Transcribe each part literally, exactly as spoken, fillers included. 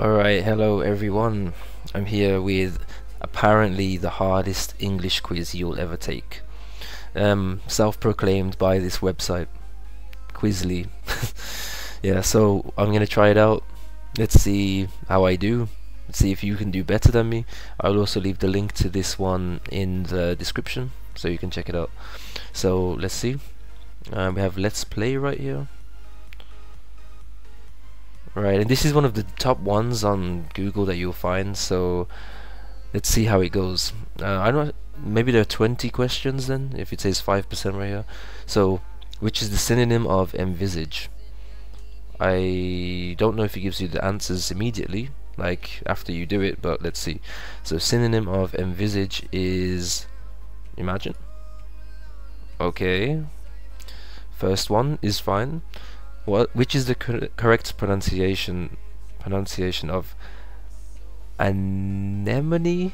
Alright, hello everyone. I'm here with apparently the hardest English quiz you'll ever take. Um, self-proclaimed by this website, Quizly. Yeah, so I'm gonna try it out. Let's see how I do. Let's see if you can do better than me. I'll also leave the link to this one in the description so you can check it out. So let's see. Um, we have Let's Play right here. Right, and this is one of the top ones on Google that you'll find, so let's see how it goes. Uh, I don't know, maybe there are twenty questions then, if it says five percent right here. So, which is the synonym of envisage? I don't know if it gives you the answers immediately, like after you do it, but let's see. So, synonym of envisage is imagine. Okay. First one is fine. What, which is the cor correct pronunciation pronunciation of anemone?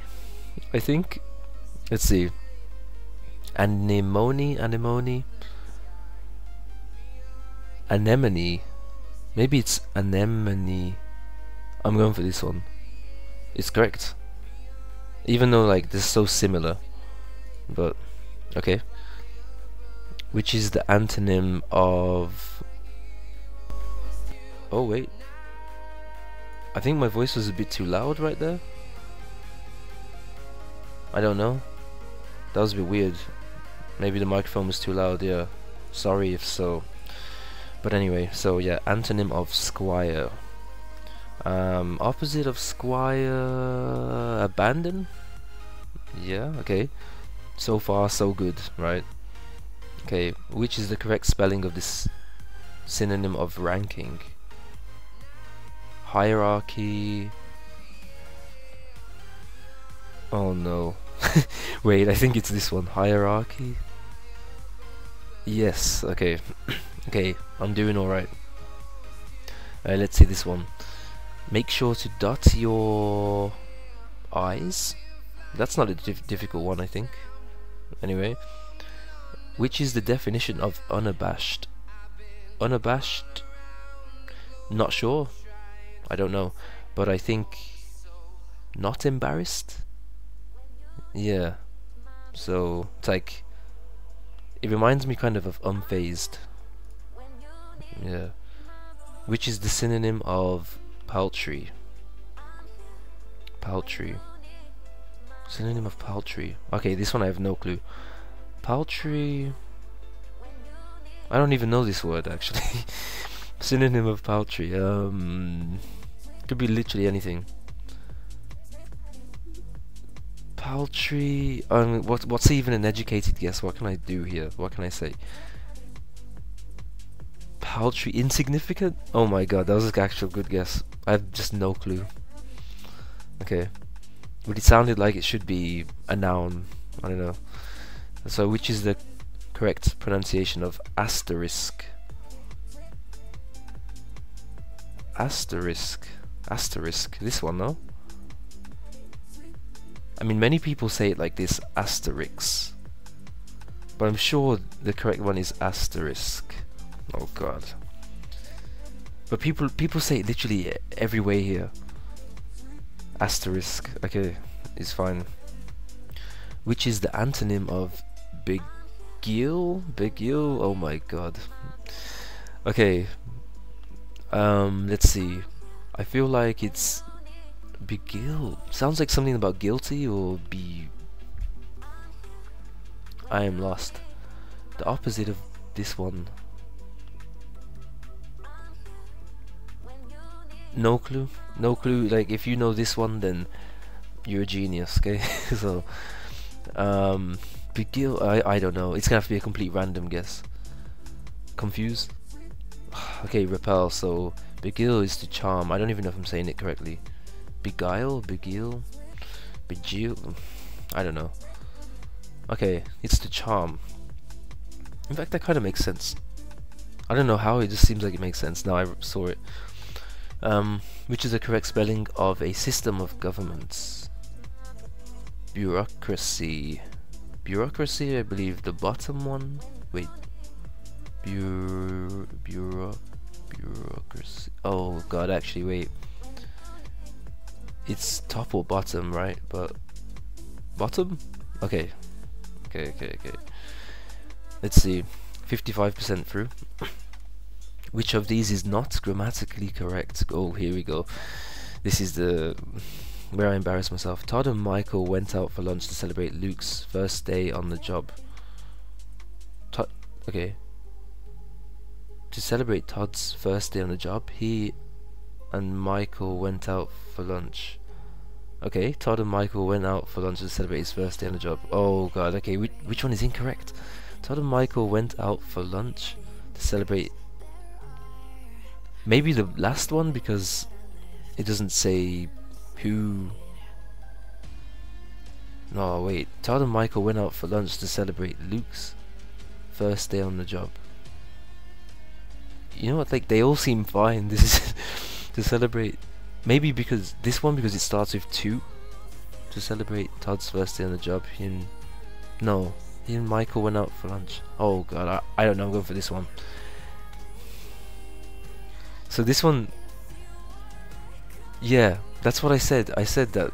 I think. Let's see. Anemone, anemone, anemone. Maybe it's anemone. I'm going for this one. It's correct. Even though like they're so similar, but okay. Which is the antonym of? Oh wait, I think my voice was a bit too loud right there. I don't know, that was a bit weird. Maybe the microphone was too loud, yeah, sorry if so. But anyway, so yeah, antonym of squire. Um, opposite of squire, abandon? Yeah, okay, so far so good, right? Okay, which is the correct spelling of this synonym of ranking? Hierarchy. Oh no. Wait, I think it's this one. Hierarchy. Yes, okay. Okay, I'm doing alright. Uh, let's see this one. Make sure to dot your I's. That's not a dif difficult one, I think. Anyway. Which is the definition of unabashed? Unabashed? Not sure. I don't know, but I think not embarrassed. Yeah, so it's like it reminds me kind of of unfazed. Yeah, which is the synonym of paltry? Paltry. Synonym of paltry. Okay, this one I have no clue. Paltry. I don't even know this word actually. Synonym of paltry. Um, could be literally anything. Paltry. Um, what? What's even an educated guess? What can I do here? What can I say? Paltry, insignificant. Oh my god, that was an actual good guess. I have just no clue. Okay, but it sounded like it should be a noun. I don't know. So, which is the correct pronunciation of asterisk? Asterisk, asterisk, this one, no? I mean, many people say it like this, asterix, but I'm sure the correct one is asterisk. Oh god. But people people say it literally every way here. Asterisk, okay, it's fine. Which is the antonym of beguile? Beguile, oh my god. Okay. Um, let's see. I feel like it's beguile. Sounds like something about guilty or be. I am lost. The opposite of this one. No clue. No clue. Like if you know this one, then you're a genius. Okay. So, um, beguile. I I don't know. It's gonna have to be a complete random guess. Confused. Okay, repel, so beguile is to charm. I don't even know if I'm saying it correctly. Beguile? Beguile? Beguile? I don't know. Okay, it's to charm. In fact, that kind of makes sense. I don't know how, it just seems like it makes sense. Now I saw it. Um, which is the correct spelling of a system of governments? Bureaucracy. Bureaucracy, I believe the bottom one. Wait. Bureau, bureau, bureaucracy. Oh god, actually, wait. it's top or bottom, right? But bottom? Okay. Okay, okay, okay. Let's see. fifty-five percent through. Which of these is not grammatically correct? Oh, here we go. This is the where I embarrass myself. Todd and Michael went out for lunch to celebrate Luke's first day on the job. Todd, okay. To celebrate Todd's first day on the job, he and Michael went out for lunch. Okay, Todd and Michael went out for lunch to celebrate his first day on the job. Oh god, okay, which, which one is incorrect? Todd and Michael went out for lunch to celebrate... Maybe the last one, because it doesn't say who... No, wait. Todd and Michael went out for lunch to celebrate Luke's first day on the job. You know what, like, they all seem fine. This is to celebrate... Maybe because this one, because it starts with two. To celebrate Todd's first day on the job. He and... No. He and Michael went out for lunch. Oh god, I, I don't know, I'm going for this one. So this one, yeah, that's what I said. I said that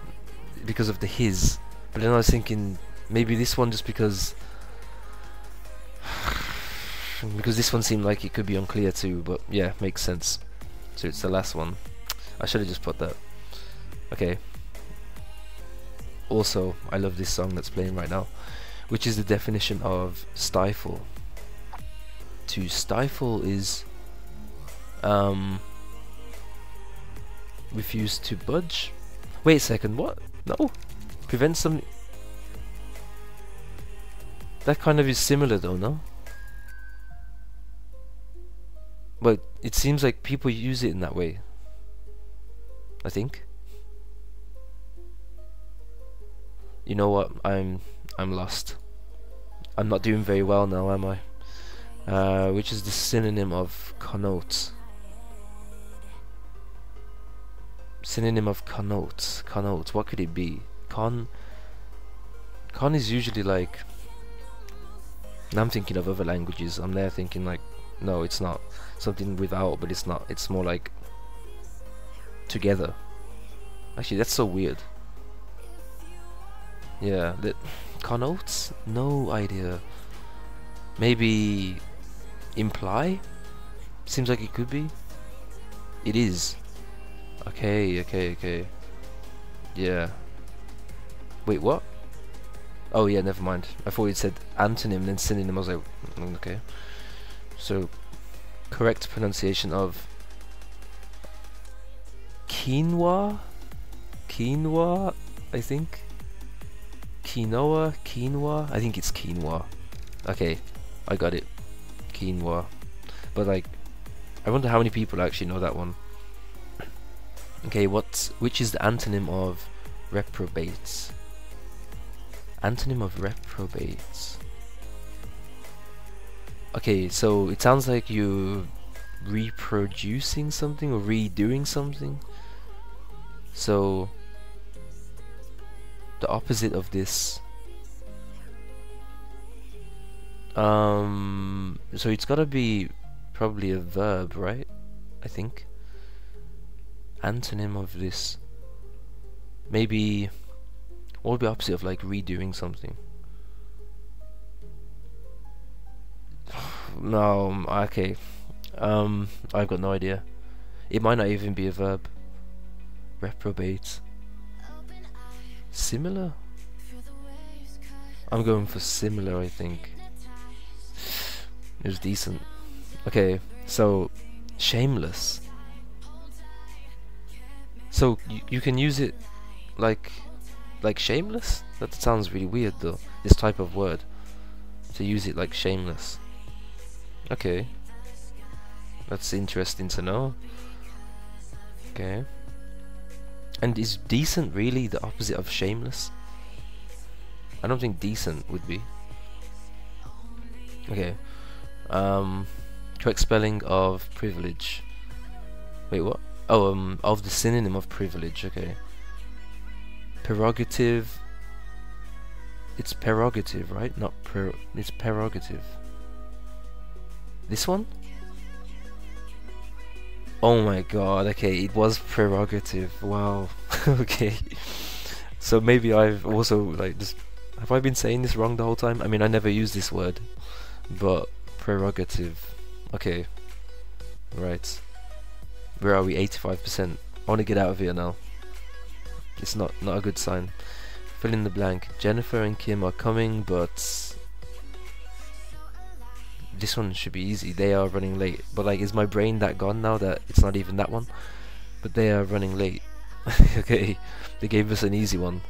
because of the his, but then I was thinking maybe this one just because because this one seemed like it could be unclear too. But yeah, makes sense. So it's the last one. I should have just put that. Okay. Also, I love this song that's playing right now, which is the definition of stifle. To stifle is Um, refuse to budge. Wait a second, what? No, prevent some. That kind of is similar though, no? But it seems like people use it in that way, I think. You know what? I'm I'm lost. I'm not doing very well now, am I? Uh, which is the synonym of connote. Synonym of connote. Connote. What could it be? Con. Con is usually like. Now I'm thinking of other languages. I'm there thinking like, no, it's not something without, but it's not. It's more like together. Actually, that's so weird. Yeah. The connotes. No idea. Maybe imply. Seems like it could be. It is. Okay, okay, okay. Yeah. Wait, what? Oh yeah, never mind. I thought it said antonym then synonym. I was like, okay. So, correct pronunciation of quinoa? Quinoa, I think. Quinoa, quinoa. I think it's quinoa. Okay, I got it. Quinoa. But like, I wonder how many people actually know that one. Okay, what's, which is the antonym of reprobates? Antonym of reprobates. Okay, so it sounds like you're reproducing something or redoing something. So, the opposite of this. Um, so it's gotta be probably a verb, right? I think. Antonym of this, maybe what would be opposite of like redoing something? No, okay, um, I've got no idea. It might not even be a verb. Reprobate, similar. I'm going for similar, I think. It was decent. Okay, so shameless. So you, you can use it like like shameless? That sounds really weird though, this type of word. To use it like shameless. Okay. That's interesting to know. Okay. And is decent really the opposite of shameless? I don't think decent would be. Okay. Um correct spelling of privilege. Wait, what? Oh, um, of the synonym of privilege, okay. Prerogative. It's prerogative, right? Not pre. It's prerogative. This one? Oh my god, okay, it was prerogative, wow. Okay. So maybe I've also like just have I been saying this wrong the whole time? I mean, I never use this word, but prerogative. Okay. Right. Where are we? eighty-five percent. I want to get out of here now. It's not not a good sign. Fill in the blank. Jennifer and Kim are coming, but this one should be easy. They are running late. But like, is my brain that gone now that it's not even that one? But they are running late. Okay, they gave us an easy one,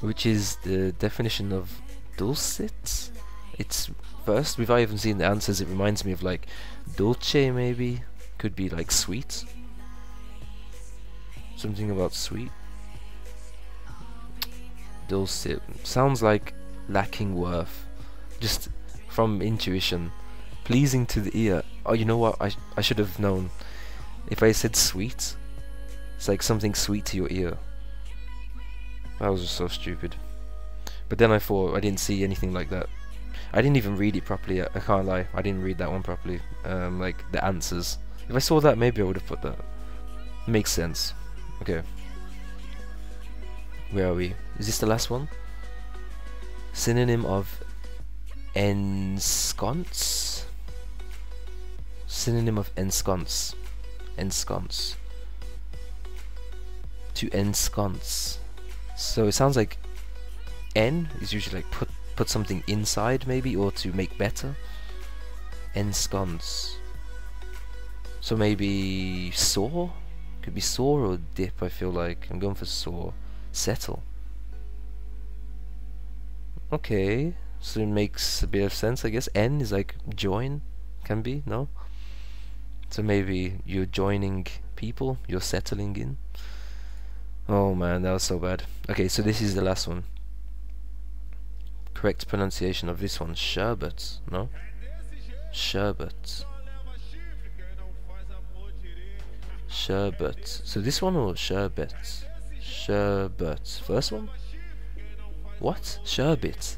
which is the definition of dulcet. It's first, without even seeing the answers, it reminds me of like dulce, maybe could be like sweet, something about sweet. Dulcet sounds like lacking worth, just from intuition, pleasing to the ear. Oh, you know what, I, sh I should have known. If I said sweet, it's like something sweet to your ear. That was just so stupid. But then I thought, I didn't see anything like that. I didn't even read it properly, I, I can't lie. I didn't read that one properly, um, like the answers. If I saw that, maybe I would have put that. Makes sense. Okay. Where are we? Is this the last one? Synonym of ensconce? Synonym of ensconce. Ensconce. To ensconce. So it sounds like en is usually like put put something inside, maybe, or to make better. Ensconce. So maybe saw? Could be saw or dip, I feel like. I'm going for saw. Settle. Okay. So it makes a bit of sense, I guess. En is like join, can be, no? So maybe you're joining people, you're settling in. Oh man, that was so bad. Okay, so this is the last one. Correct pronunciation of this one, sherbet, no? Sherbet. Sherbet. So this one or sherbet? Sherbet. First one? What? Sherbet.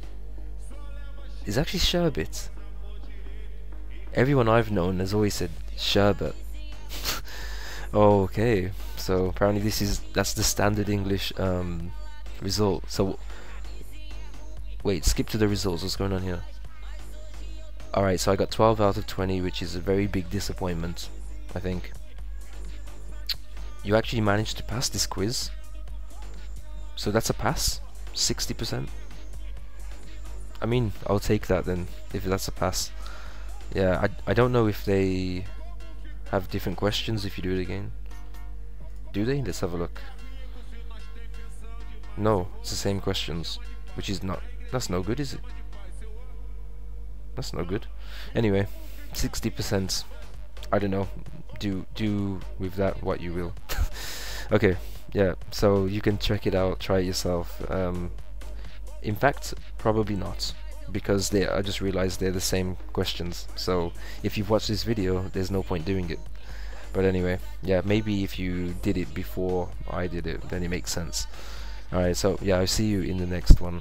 It's actually sherbet. Everyone I've known has always said sherbet. Okay, so apparently this is that's the standard English um, result. So wait, skip to the results. What's going on here? All right, so I got twelve out of twenty, which is a very big disappointment, I think. You actually managed to pass this quiz, so that's a pass. sixty percent. I mean, I'll take that then if that's a pass. Yeah, I I don't know if they have different questions if you do it again. Do they? Let's have a look. No, it's the same questions, which is not, that's no good, is it? That's no good. Anyway, sixty percent. I don't know. Do do with that what you will. Okay, yeah, so you can check it out, try it yourself. Um, in fact, probably not, because they, I just realized they're the same questions, so if you've watched this video there's no point doing it. But anyway, yeah, maybe if you did it before I did it, then it makes sense. Alright, so yeah, I'll see you in the next one.